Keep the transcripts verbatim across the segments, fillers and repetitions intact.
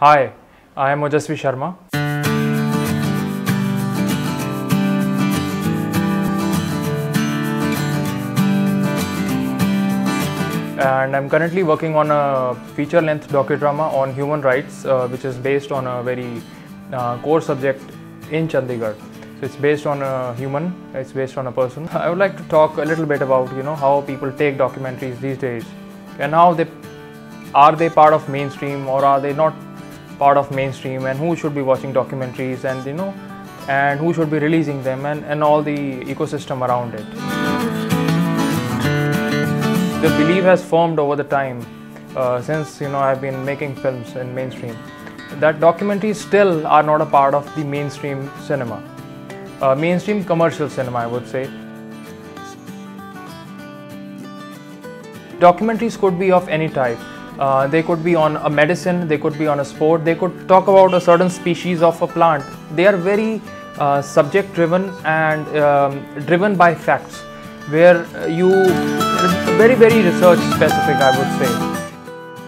Hi, I am Ojaswwee Sharma. And I'm currently working on a feature-length docudrama on human rights, uh, which is based on a very uh, core subject in Chandigarh. So it's based on a human, it's based on a person. I would like to talk a little bit about, you know, how people take documentaries these days and how they, are they part of mainstream or are they not part of mainstream, and who should be watching documentaries, and you know, and who should be releasing them, and, and all the ecosystem around it. The belief has formed over the time, uh, since you know I've been making films in mainstream, that documentaries still are not a part of the mainstream cinema, uh, mainstream commercial cinema, I would say. Documentaries could be of any type. Uh, they could be on a medicine, they could be on a sport, they could talk about a certain species of a plant. They are very uh, subject driven and um, driven by facts, where you, very very research specific, I would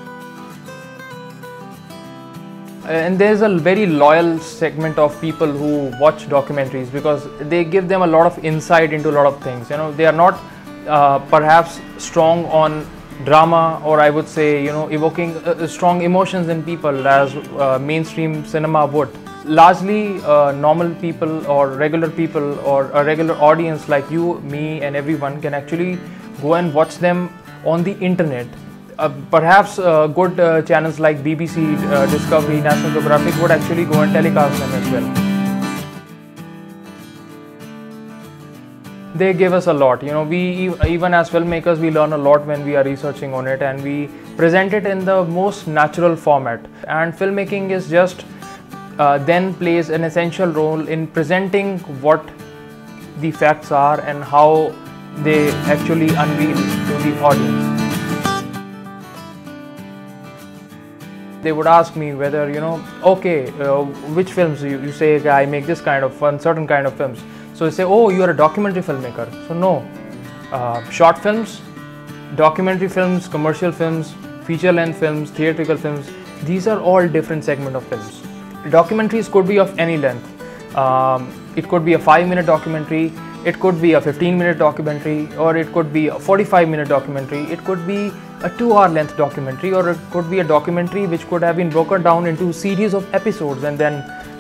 say. And there is a very loyal segment of people who watch documentaries because they give them a lot of insight into a lot of things. You know, they are not uh, perhaps strong on drama, or I would say, you know, evoking uh, strong emotions in people as uh, mainstream cinema would. Largely uh, normal people or regular people or a regular audience like you, me and everyone can actually go and watch them on the internet. Uh, perhaps uh, good uh, channels like B B C, uh, Discovery, National Geographic would actually go and telecast them as well. They give us a lot, you know, we even as filmmakers, we learn a lot when we are researching on it, and we present it in the most natural format. And filmmaking is just uh, then plays an essential role in presenting what the facts are and how they actually unveil to the audience. They would ask me whether, you know, okay, uh, which films you, you say, okay, I make this kind of fun, certain kind of films. So you say, oh, you are a documentary filmmaker. So no, uh, short films, documentary films, commercial films, feature-length films, theatrical films, these are all different segment of films. Documentaries could be of any length. Um, it could be a five minute documentary, it could be a fifteen minute documentary, or it could be a forty-five minute documentary, it could be a two hour length documentary, or it could be a documentary which could have been broken down into a series of episodes and then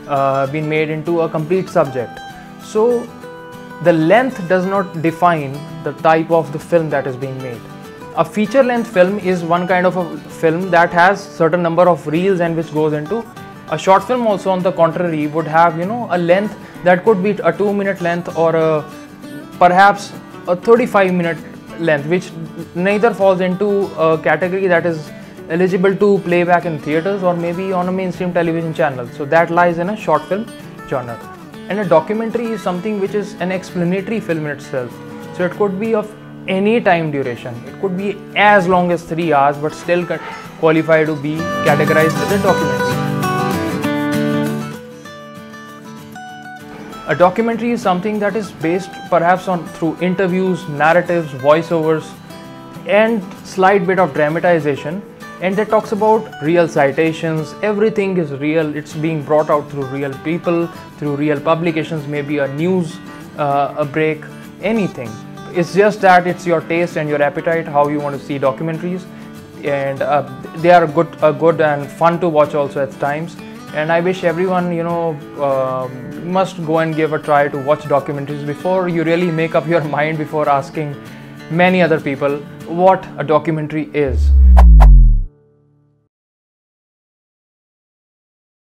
uh, been made into a complete subject. So the length does not define the type of the film that is being made. A feature-length film is one kind of a film that has certain number of reels and which goes into. A short film also, on the contrary, would have, you know, a length that could be a two minute length or a, perhaps a thirty-five minute length, which neither falls into a category that is eligible to playback in theaters or maybe on a mainstream television channel. So that lies in a short film genre. And a documentary is something which is an explanatory film in itself. So it could be of any time duration. It could be as long as three hours, but still qualify to be categorized as a documentary. A documentary is something that is based perhaps on through interviews, narratives, voiceovers, and slight bit of dramatization. And that talks about real citations, everything is real, it's being brought out through real people, through real publications, maybe a news, uh, a break, anything. It's just that it's your taste and your appetite, how you want to see documentaries. And uh, they are good, uh, good and fun to watch also at times. And I wish everyone, you know, uh, must go and give a try to watch documentaries before you really make up your mind, before asking many other people what a documentary is.